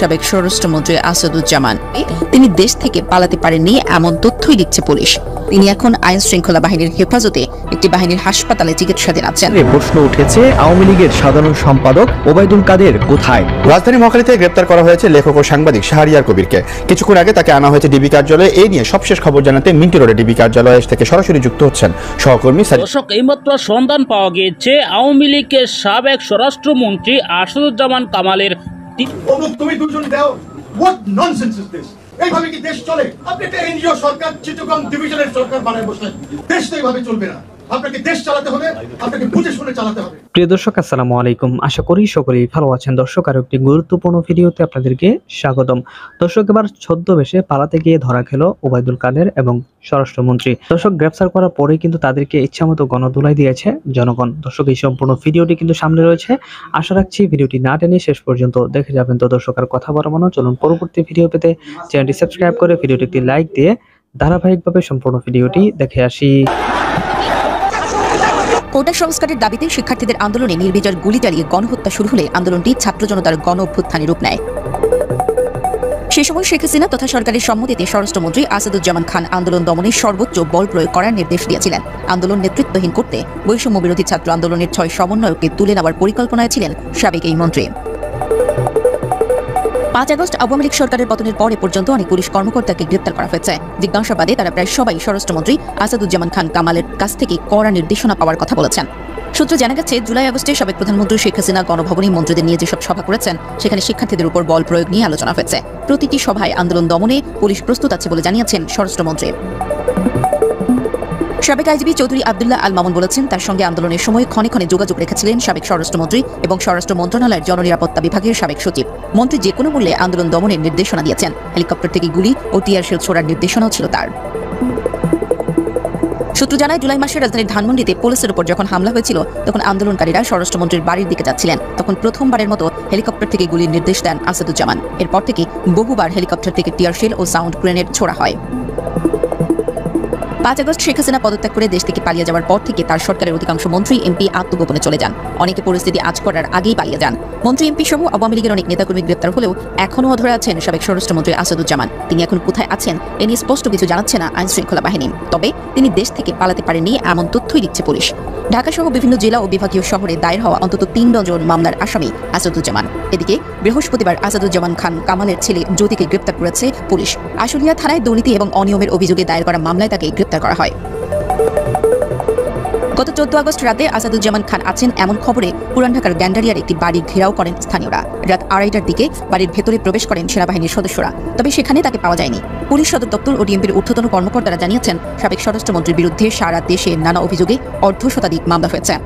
সাবেক স্বরাষ্ট্রমন্ত্রী আসাদুজ্জামান তিনি দেশ থেকে পালাতে পারেননি এমন তথ্যই দিচ্ছে পুলিশ। তিনি এখন আইন শৃঙ্খলা বাহিনীর হেফাজতে একটি বাহিনীর হাসপাতালে চিকিৎসাধীন আছেন। প্রশ্ন উঠেছে আওয়ামী লীগের সাধারণ সম্পাদক ওবায়দুল কাদের কোথায়? রাজধানী মহাখালীতে গ্রেপ্তার করা হয়েছে লেখক ও সাংবাদিক শাহরিয়ার কবিরকে। কিছুক্ষণ আগে তাকে আনা হয়েছে ডিবি কার্যালয়ে। এই নিয়ে সবশেষ খবর জানাতে মিন্টি রোডে ডিবি কার্যালয় থেকে সরাসরি যুক্ত হচ্ছেন সহকর্মী। দর্শক, এইমাত্র সন্ধান পাওয়া গিয়েছে আওয়ামী লীগের সাবেক স্বরাষ্ট্রমন্ত্রী আসাদুজ্জামান কামালের। প্রিয় দর্শক, আসসালামু আলাইকুম। আশা করি সকলেই ভালো আছেন। দর্শক, আরো একটি গুরুত্বপূর্ণ ভিডিওতে আপনাদেরকে স্বাগতম। দর্শক, এবার ছদ্মবেশে পালাতে গিয়ে ধরা খেলো ওবায়দুল কাদের এবং স্বরাষ্ট্রমন্ত্রী। দর্শক, গ্রেপ্তার করার পরে কিন্তু তাদেরকে ইচ্ছামতো গণধোলাই দিয়েছে জনগণ। দর্শক, এই সম্পূর্ণ ভিডিওটি কিন্তু সামনে রয়েছে। আশা রাখছি ভিডিওটি না টেনে শেষ পর্যন্ত দেখে যাবেন। তো দর্শক, আর কথা বলা মনে চলুন পরবর্তী ভিডিও পেতে চ্যানেলটি সাবস্ক্রাইব করে ভিডিওটি একটি লাইক দিয়ে ধারাবাহিকভাবে সম্পূর্ণ ভিডিওটি দেখে আসি। কোটা সংস্কারের দাবিতে শিক্ষার্থীদের আন্দোলনে নির্বিচার গুলি চালিয়ে গণহত্যা শুরু হলে আন্দোলনটি ছাত্র জনতার গণ অভ্যুত্থানে রূপ নেয়। সে সময় শেখ হাসিনা তথা সরকারের সম্মতিতে স্বরাষ্ট্রমন্ত্রী আসাদুজ্জামান খান আন্দোলন দমনে সর্বোচ্চ বল প্রয়োগ করার নির্দেশ দিয়েছিলেন। আন্দোলন নেতৃত্বহীন করতে বৈষম্য বিরোধী ছাত্র আন্দোলনের ৬ সমন্বয়ককে তুলে নেওয়ার পরিকল্পনায় ছিলেন সাবেক এই মন্ত্রী। ৫ আগস্ট আওয়ামী লীগ সরকারের পতনের পরে পর্যন্ত অনেক পুলিশ কর্মকর্তাকে গ্রেপ্তার করা হয়েছে। জিজ্ঞাসাবাদে তারা প্রায় সবাই স্বরাষ্ট্রমন্ত্রী আসাদুজ্জামান খান কামালের কাছ থেকে কড়া নির্দেশনা পাওয়ার কথা বলেছেন। সূত্র জানা গেছে, জুলাই আগস্টে সাবেক প্রধানমন্ত্রী শেখ হাসিনা গণভবনে মন্ত্রীদের নিয়ে যেসব সভা করেছেন, সেখানে শিক্ষার্থীদের উপর বল প্রয়োগ নিয়ে আলোচনা হয়েছে। প্রতিটি সভায় আন্দোলন দমনে পুলিশ প্রস্তুত আছে বলে জানিয়েছেন স্বরাষ্ট্রমন্ত্রী। সাবেক আইজিবি চৌধুরী আবদুল্লা আল মামন বলেছেন, তার সঙ্গে আন্দোলনের সময় ক্ষণে ক্ষণে যোগাযোগ রেখেছিলেন সাবেক স্বরাষ্ট্রমন্ত্রী এবং স্বরাষ্ট্র মন্ত্রণালয়ের জননিরাপত্তা বিভাগের সাবেক সচিব। মন্ত্রী যে কোনো মূল্যে আন্দোলন দমনের নির্দেশনা দিয়েছেন। হেলিকপ্টার থেকে গুলি ও টিয়ার শেল ছোড়ার নির্দেশনাও ছিল তার। সূত্র জানায়, জুলাই মাসে রাজধানীর ধানমন্ডিতে পুলিশের উপর যখন হামলা হয়েছিল, তখন আন্দোলনকারীরা স্বরাষ্ট্রমন্ত্রীর বাড়ির দিকে যাচ্ছিলেন। তখন প্রথমবারের মতো হেলিকপ্টার থেকে গুলির নির্দেশ দেন আসাদুজ্জামান। এরপর থেকে বহুবার হেলিকপ্টার থেকে টিয়ার শেল ও সাউন্ড গ্রেনেড ছোড়া হয়। ৫ আগস্ট শেখ হাসিনা পদত্যাগ করে দেশ থেকে পালিয়ে যাওয়ার পর থেকে তার সরকারের অধিকাংশ মন্ত্রী এমপি আত্মগোপনে চলে যান। অনেকে পরিস্থিতি আঁচ করার আগেই পালিয়ে যান। মন্ত্রী এমপি সহ আওয়ামী লীগের অনেক নেতাকর্মী গ্রেপ্তার হলেও এখনও ধরে আছেন সাবেক স্বরাষ্ট্রমন্ত্রী আসাদুজ্জামান। তিনি এখন কোথায় আছেন এ নিয়ে স্পষ্ট কিছু জানাচ্ছে না আইন শৃঙ্খলা বাহিনী। তবে তিনি দেশ থেকে পালাতে পারেননি এমন তথ্যই দিচ্ছে পুলিশ। ঢাকাসহ বিভিন্ন জেলা ও বিভাগীয় শহরে দায়ের হওয়া অন্তত ৩ ডজন মামলার আসামি আসাদুজ্জামান। এদিকে বৃহস্পতিবার আসাদুজ্জামান খান কামালের ছেলে জ্যোতিকে গ্রেপ্তার করেছে পুলিশ। আশুলিয়া থানায় দুর্নীতি এবং অনিয়মের অভিযোগে দায়ের করা মামলায় তাকে করা হয়। গত 14 আগস্ট রাতে আসাদুজ্জামান খান আছেন এমন খবরে পুরান ঢাকার গ্যান্ডারিয়ার একটি বাড়ি ঘেরাও করেন স্থানীয়রা। রাত 2:30টার দিকে বাড়ির ভেতরে প্রবেশ করেন সেনাবাহিনীর সদস্যরা, তবে সেখানে তাকে পাওয়া যায়নি। পুলিশ সদর দপ্তর ও ডিএমপির ঊর্ধ্বতন কর্মকর্তারা জানিয়েছেন, সাবেক স্বরাষ্ট্রমন্ত্রীর বিরুদ্ধে সারা দেশে নানা অভিযোগে ১/২ শতাধিক মামলা হয়েছে।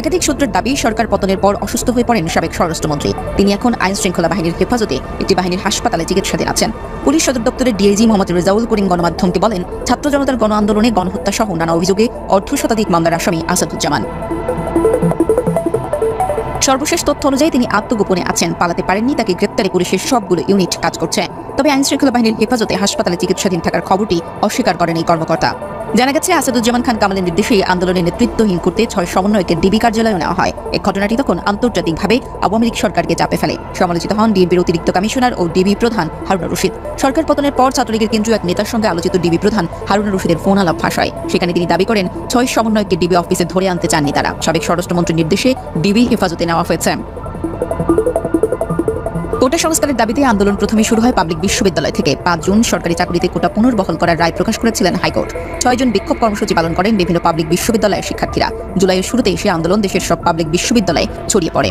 একাধিক সূত্রের দাবি, সরকার পতনের পর অসুস্থ হয়ে পড়েন সাবেক স্বরাষ্ট্রমন্ত্রী। তিনি এখন আইন শৃঙ্খলা বাহিনীর হেফাজতে একটি বাহিনীর হাসপাতালে চিকিৎসাধীন আছেন। পুলিশ সদর দপ্তরের ডিআইজি মোহাম্মদ রেজাউল করিম গণমাধ্যমকে বলেন, ছাত্র জনতার গণ আন্দোলনে গণহত্যা সহ নানা অভিযোগে ১/২ শতাধিক মামলার আসামি আসাদুজ্জামান। সর্বশেষ তথ্য অনুযায়ী তিনি আত্মগোপনে আছেন, পালাতে পারেননি। তাকে গ্রেপ্তারে পুলিশের সবগুলো ইউনিট কাজ করছে। তবে আইন শৃঙ্খলা বাহিনীর হেফাজতে হাসপাতালে চিকিৎসাধীন থাকার খবরটি অস্বীকার করেন এই কর্মকর্তা। জানা গেছে, আসাদুজ্জামান খান কামালের নির্দেশে আন্দোলনের নেতৃত্বহীন করতে ৬ সমন্বয়কের ডিবি কার্যালয়ে নেওয়া হয়। এই ঘটনাটি তখন আন্তর্জাতিকভাবে আওয়ামী লীগ সরকারকে চাপে ফেলে। সমালোচিত হন ডিএমপির অতিরিক্ত কমিশনার ও ডিবি প্রধান হারুনা রশিদ। সরকার পতনের পর ছাত্রলীগের কেন্দ্রীয় এক নেতার সঙ্গে আলোচিত ডিবি প্রধান হারুনা রশিদের ফোন আলাপ ফাঁস হয়। সেখানে তিনি দাবি করেন, ৬ সমন্বয়কে ডিবি অফিসে ধরে আনতে চাননি তারা। সাবেক স্বরাষ্ট্রমন্ত্রীর নির্দেশে ডিবি হেফাজতে নেওয়া হয়েছে। কোটা সংস্কারের দাবিতে আন্দোলন প্রথমে শুরু হয় পাবলিক বিশ্ববিদ্যালয় থেকে। ৫ জুন সরকারি চাকরিতে কোটা পুনর্বহাল করার রায় প্রকাশ করেছিলেন হাইকোর্ট। ৬ জন বিক্ষোভ কর্মসূচি পালন করেন বিভিন্ন পাবলিক বিশ্ববিদ্যালয়ের শিক্ষার্থীরা। জুলাইয়ের শুরুতেই সে আন্দোলন দেশের সব পাবলিক বিশ্ববিদ্যালয়ে ছড়িয়ে পড়ে।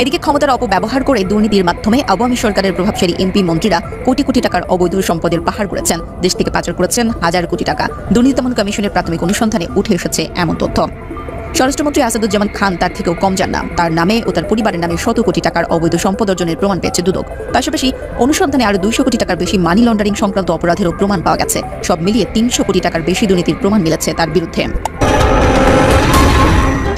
এদিকে ক্ষমতার অপব্যবহার করে দুর্নীতির মাধ্যমে আওয়ামী সরকারের প্রভাবশালী এমপি মন্ত্রীরা কোটি কোটি টাকার অবৈধ সম্পদের পাহাড় করেছেন। দেশ থেকে পাচার করেছেন হাজার কোটি টাকা। দুর্নীতি দমন কমিশনের প্রাথমিক অনুসন্ধানে উঠে এসেছে এমন তথ্য। স্বরাষ্ট্রমন্ত্রী আসাদুজ্জামান খান তার থেকেও কম যান না। তার নামে ও তার পরিবারের নামে 100 কোটি টাকার অবৈধ সম্পদ অর্জনের প্রমাণ পেয়েছে দুদক। পাশাপাশি অনুসন্ধানে আরও 200 কোটি টাকার বেশি মানি লন্ডারিং সংক্রান্ত অপরাধেরও প্রমাণ পাওয়া গেছে। সব মিলিয়ে 300 কোটি টাকার বেশি দুর্নীতির প্রমাণ মিলেছে তার বিরুদ্ধে।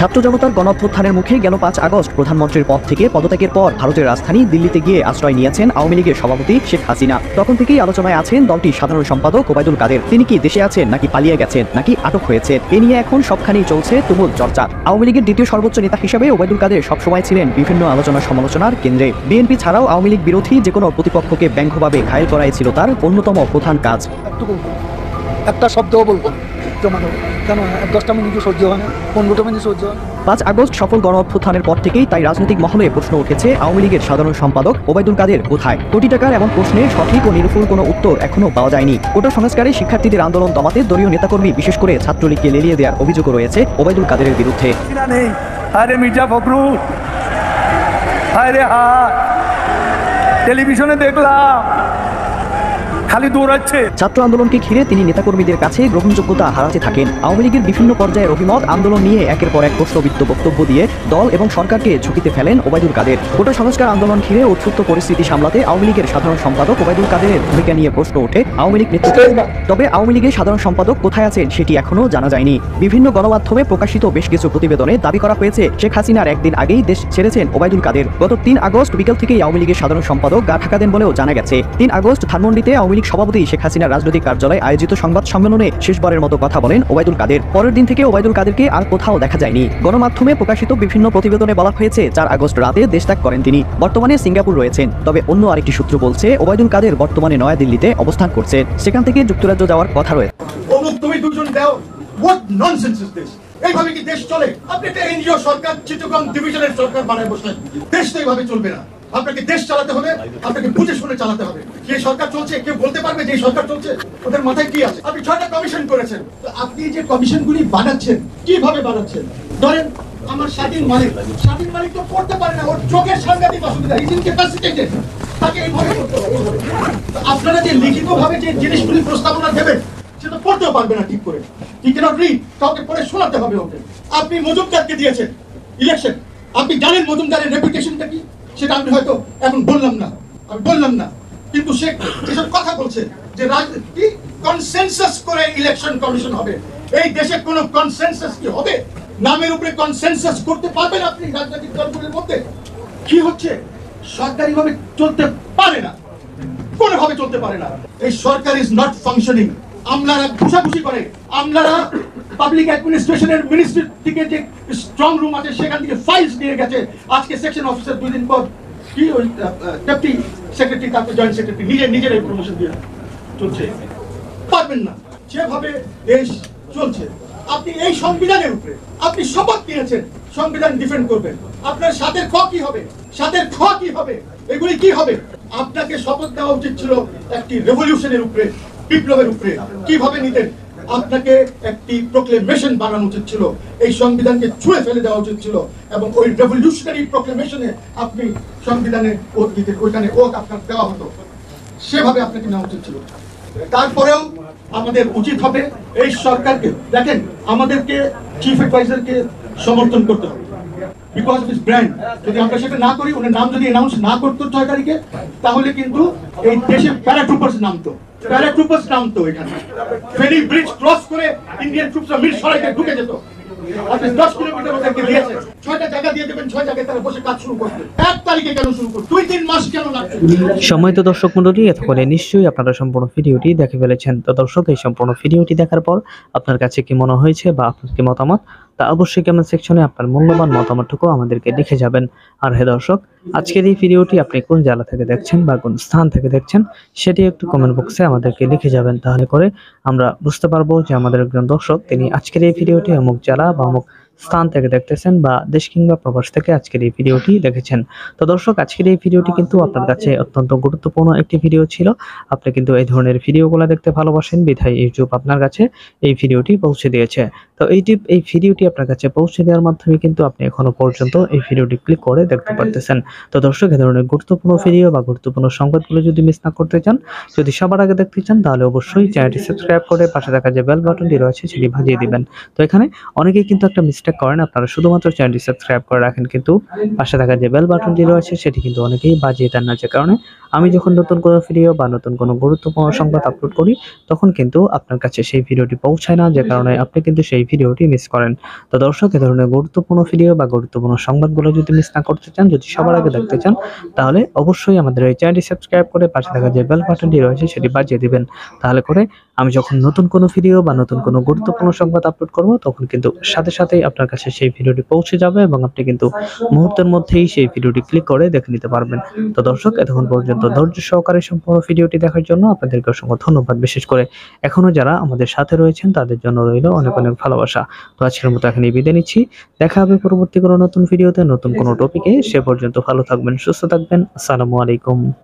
ছাত্র জনতার গণঅভ্যুত্থানের মুখে গেল ৫ আগস্ট প্রধানমন্ত্রীর পদ থেকে পদত্যাগের পর ভারতের রাজধানী দিল্লিতে গিয়ে আশ্রয় নিয়েছেন আওয়ামী লীগের সভাপতি শেখ হাসিনা। তখন থেকেই আলোচনায় আছেন দলটির সাধারণ সম্পাদক ওবায়দুল কাদের। তিনি কি দেশে আছেন, নাকি পালিয়ে গেছেন, নাকি আটক হয়েছে? এ নিয়ে এখন সবখানেই চলছে তুমুল চর্চা। আওয়ামী লীগের দ্বিতীয় সর্বোচ্চ নেতা হিসেবে ওবায়দুল কাদের সবসময় ছিলেন বিভিন্ন আলোচনা সমালোচনার কেন্দ্রে। বিএনপি ছাড়াও আওয়ামী লীগ বিরোধী যে কোনো প্রতিপক্ষকে ব্যঙ্গভাবে ঘায়েল করাই ছিল তার অন্যতম প্রধান কাজ। একটা শব্দও বলবো কেন, 10টা মিনিট সহ্য হয় না, 15টা মিনিট সহ্য হয়। ৫ আগস্ট সফল গণঅভ্যুত্থানের পর থেকেই তাই রাজনৈতিক মহলে প্রশ্ন উঠেছে, আওয়ামী লীগের সাধারণ সম্পাদক ওবায়দুল কাদের কোথায়? কোটি টাকার এমন প্রশ্নে সঠিক ও নিরূপণ কোনো উত্তর এখনো পাওয়া যায়নি। কোটা সংস্কারে শিক্ষার্থীদের আন্দোলন দমাতে দলীয় নেতাকর্মী, বিশেষ করে ছাত্রলীগকে লেলিয়ে দেওয়ার অভিযোগ রয়েছে ওবায়দুল কাদেরের বিরুদ্ধে। টেলিভিশনে দেখলাম ছাত্র আন্দোলনকে ঘিরে তিনি নেতাকর্মীদের কাছে গ্রহণযোগ্যতা হারাতে থাকেন। আওয়ামী লীগের বিভিন্ন পর্যায়ের অভিমত আন্দোলন নিয়ে একের পর এক প্রশ্নবিদ্ধ বক্তব্য দিয়ে দল এবং সরকারকে ঝুঁকিতে ফেলেন ওবায়দুল কাদের। কোটা সংস্কার আন্দোলন ঘিরে উত্তপ্ত পরিস্থিতি সামলাতে আওয়ামী লীগের সাধারণ সম্পাদক ওবায়দুল কাদেরের ভূমিকা নিয়ে প্রশ্ন ওঠে আওয়ামী লীগ নেতৃত্বের। তবে আওয়ামী লীগের সাধারণ সম্পাদক কোথায় আছেন সেটি এখনো জানা যায়নি। বিভিন্ন গণমাধ্যমে প্রকাশিত বেশ কিছু প্রতিবেদনে দাবি করা হয়েছে শেখ হাসিনার একদিন আগেই দেশ ছেড়েছেন ওবায়দুল কাদের। গত 3 আগস্ট বিকেল থেকেই আওয়ামী লীগের সাধারণ সম্পাদক গা ঢাকা দেন বলেও জানা গেছে। 3 আগস্ট ধানমন্ডিতে আওয়ামী লীগ সভাপতি শেখ হাসিনার রাজনৈতিক কার্যালয়ে আয়োজিত সংবাদ সম্মেলনে শেষবারের মতো কথা বলেন ওবায়দুল কাদের। পরের দিন থেকে ওবায়দুল কাদেরকে আর কোথাও দেখা যায়নি। গণমাধ্যমে প্রকাশিত বিভিন্ন প্রতিবেদনে বলা হয়েছে 4 আগস্ট রাতে দেশ ত্যাগ করেন তিনি। বর্তমানে সিঙ্গাপুর রয়েছেন। তবে অন্য আরেকটি সূত্র বলছে ওবায়দুল কাদের বর্তমানে নয়াদিল্লিতে অবস্থান করছে, সেখান থেকে যুক্তরাজ্য যাওয়ার কথা রয়েছে। এইভাবে কি দেশ চলে? আপনি একটা এনজিও সরকার, চিটুকং ডিভিশনের সরকার বানায় বসলেন। দেশ তো এইভাবে চলবে না। আপনাকে দেশ চালাতে হবে, আপনাকে বুঝে শুনে চালাতে হবে। যে সরকার চলছে, কেউ বলতে পারবে যে সরকার চলছে ওদের মাথায় কি আছে? আপনি 6টা কমিশন করেছেন। আপনি যে কমিশনগুলি বানাচ্ছেন, কিভাবে বানাচ্ছেন? ধরেন আমার স্বাধীন মালিক তো পড়তে পারে না, ওর চোখের সাংঘাতিক অসুবিধা, ইজ ইনক্যাপাসিটেটেড, তাকে এইভাবে করতে হবে। আপনারা যে লিখিতভাবে যে জিনিসগুলি প্রস্তাবনা দেবেন সেটা পড়তেও পারবে না ঠিক করে। পরে শোনাতে হবে ওকে। আপনি মজুমদারকে দিয়েছেন ইলেকশন, আপনি জানেন মজুমদারের রেপুটেশনটা কি, সেটা আমি হয়তো এখন বললাম না, কিন্তু সে যেসব কথা বলছে যে রাজনীতি কনসেনসাস করে ইলেকশন কমিশন হবে, এই দেশে কোনো কনসেনসাস কি হবে? নামের উপরে কনসেনসাস করতে পারবেন আপনি রাজনৈতিক দলগুলির মধ্যে? কি হচ্ছে? সরকারিভাবে চলতে পারে না, কোনোভাবে চলতে পারে না। এই সরকার ইজ নট ফাংশনিং। আমলারা ঘুষাঘুষি করে, আমলারা পাবলিক অ্যাডমিনিস্ট্রেশনের মিনিস্ট্রির দিকে যে স্ট্রং রুম আছে সেখান থেকে ফাইলস নিয়ে গেছে। আজকে সেকশন অফিসার 2 দিন পর কি ওই ডেপুটি সেক্রেটারি, তারপর জয়েন্ট সেক্রেটারি নিজের ইনফরমেশন দিয়ে চলছে। পারবেন না, যেভাবে দেশ চলছে। আপনি এই সংবিধানের উপরে আপনি শপথ নিয়েছেন সংবিধান ডিফেন্ড করবেন, আপনার সাথের খ কি হবে, সাথের খ কি হবে, এগুলি কি হবে? আপনাকে শপথ দেওয়া উচিত ছিল একটি রেভলিউশনের উপরে, বিপ্লবের উপরে। কিভাবে নিতেন? আপনাকে একটি প্রোক্লেমেশন বানানো উচিত ছিল, এই সংবিধানকে ছুঁড়ে ফেলে দেওয়া উচিত ছিল, এবং ওই রেভলিউশনারি প্রোক্লেমেশনে আপনি সংবিধানে ওত দিতেন, ওইখানে ওত আপনার দেওয়া হতো, সেভাবে আপনাকে নেওয়া উচিত ছিল। তারপরেও আমাদের উচিত হবে এই সরকারকে, দেখেন আমাদেরকে চিফ অ্যাডভাইজারকে সমর্থন করতে হবে বিকজ অফ হিজ ব্র্যান্ড। যদি আমরা সেটা না করি, ওনার নাম যদি অ্যানাউন্স না করতো 6 তারিখে, তাহলে কিন্তু এই দেশে প্যারাট্রুপার্স নামতো। সম্মানিত দর্শক মন্ডলী, এতক্ষণে নিশ্চয়ই আপনারা সম্পূর্ণ ভিডিওটি দেখে ফেলেছেন। তো দর্শক, এই সম্পূর্ণ ভিডিওটি দেখার পর আপনার কাছে কি মনে হয়েছে বা আপনার কি মতামত, তা অবশ্যই কমেন্ট সেকশনে আপনার মূল্যবান মতামতটুকু আমাদেরকে লিখে যাবেন। আর হে দর্শক, আজকের এই ভিডিওটি আপনি কোন জেলা থেকে দেখছেন বা কোন স্থান থেকে দেখছেন সেটি একটু কমেন্ট বক্সে আমাদেরকে লিখে যাবেন, তাহলে করে আমরা বুঝতে পারবো যে আমাদের একজন দর্শক তিনি আজকের এই ভিডিওটি অমুক জেলা বা অমুক স্থান থেকে দেখতেছেন বা দেশ কিংবা প্রবাস থেকে আজকের এই ভিডিওটি দেখেছেন। তো দর্শক, আজকের এই ভিডিওটি কিন্তু আপনার কাছে অত্যন্ত গুরুত্বপূর্ণ একটি ভিডিও ছিল। আপনি কিন্তু এই ধরনের ভিডিওগুলো দেখতে ভালোবাসেন বিধায় ইউটিউব আপনার কাছে এই ভিডিওটি পৌঁছে দিয়েছে। তো এই ভিডিওটি আপনার কাছে পৌঁছে দেওয়ার মাধ্যমে কিন্তু আপনি এখনো পর্যন্ত এই ভিডিওটি ক্লিক করে দেখতে পারতেছেন। তো দর্শক, এই ধরনের গুরুত্বপূর্ণ ভিডিও বা গুরুত্বপূর্ণ সংবাদগুলো যদি মিস না করতে চান, যদি সবার আগে দেখতে চান, তাহলে অবশ্যই চ্যানেলটি সাবস্ক্রাইব করে পাশে থাকা যে বেল বাটনটি রয়েছে সেটি বাজিয়ে দিবেন। তো এখানে অনেকেই কিন্তু একটা চেষ্টা করেন, আপনারা শুধুমাত্র চ্যানেলটি সাবস্ক্রাইব করে রাখেন, কিন্তু পাশে থাকা যে বেল বাটনটি রয়েছে সেটি কিন্তু অনেকেই বাজিয়ে দেন না, যে কারণে আমি যখন নতুন কোনো ভিডিও বা নতুন কোনো গুরুত্বপূর্ণ সংবাদ আপলোড করি তখন কিন্তু আপনার কাছে সেই ভিডিওটি পৌঁছায় না, যে কারণে আপনি কিন্তু সেই ভিডিওটি মিস করেন। তো দর্শক, এ ধরনের গুরুত্বপূর্ণ ভিডিও বা গুরুত্বপূর্ণ সংবাদগুলো যদি মিস না করতে চান, যদি সবার আগে দেখতে চান, তাহলে অবশ্যই আমাদের এই চ্যানেলটি সাবস্ক্রাইব করে পাশে থাকা যে বেল বাটনটি রয়েছে সেটি বাজিয়ে দেবেন। তাহলে করে আমি যখন নতুন কোনো ভিডিও বা নতুন কোনো গুরুত্বপূর্ণ সংবাদ আপলোড করব তখন কিন্তু সাথে সাথেই আপনার কাছে সেই ভিডিওটি পৌঁছে যাবে এবং আপনি কিন্তু মুহূর্তের মধ্যেই সেই ভিডিওটি ক্লিক করে দেখে নিতে পারবেন। তো দর্শক, এতক্ষণ পর্যন্ত ধৈর্য সহকারে সম্পূর্ণ ভিডিওটি দেখার জন্য আপনাদেরকে অসংখ্য ধন্যবাদ। বিশেষ করে এখনো যারা আমাদের সাথে রয়েছেন তাদের জন্য রইল অনেক অনেক ভালোবাসা। তো আজকের মতো এখানে বিদায় নিচ্ছি, দেখা হবে পরবর্তী কোনো নতুন ভিডিওতে নতুন কোনো টপিকে। সে পর্যন্ত ভালো থাকবেন, সুস্থ থাকবেন। আসসালামু আলাইকুম।